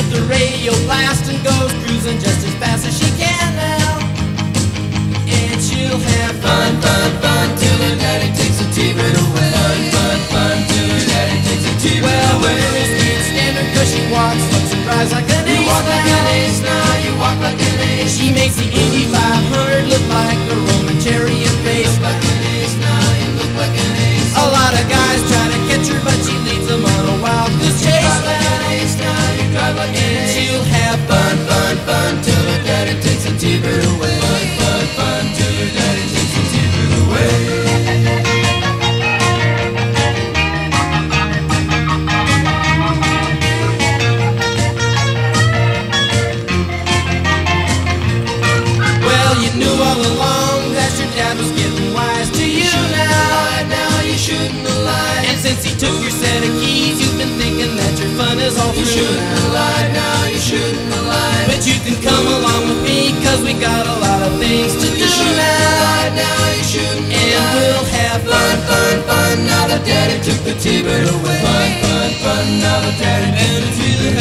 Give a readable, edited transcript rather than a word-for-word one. with the radio blast and goes cruising just as fast as she can now. And she'll have fun, fun, fun till her daddy takes the T-bird away. Fun, fun, fun till her daddy takes the T-bird away. Well, her speed standard 'cause she walks, looks surprised like an ace. You walk like an ace now, you walk like an ace. She makes the Indy 500 look like a Roman chariot race. Look like an ace now, you look like an ace. A lot of guys try to catch her, but she leads them on a wild goose chase. She'll have fun, fun, fun till her daddy takes the T-bird away. Fun, fun, fun till her daddy takes the T-bird away. Well, you knew all along that your dad was getting wise to you. Now you shouldn't have lied. And since he took your set of keys, you've been thinking that your fun is all through. But you can come along with me, 'cause we got a lot of things to do now. You shouldn't lie. And we'll have fun, fun, fun now that daddy took the T-bird away. Fun, fun, fun now that daddy took the T-bird away.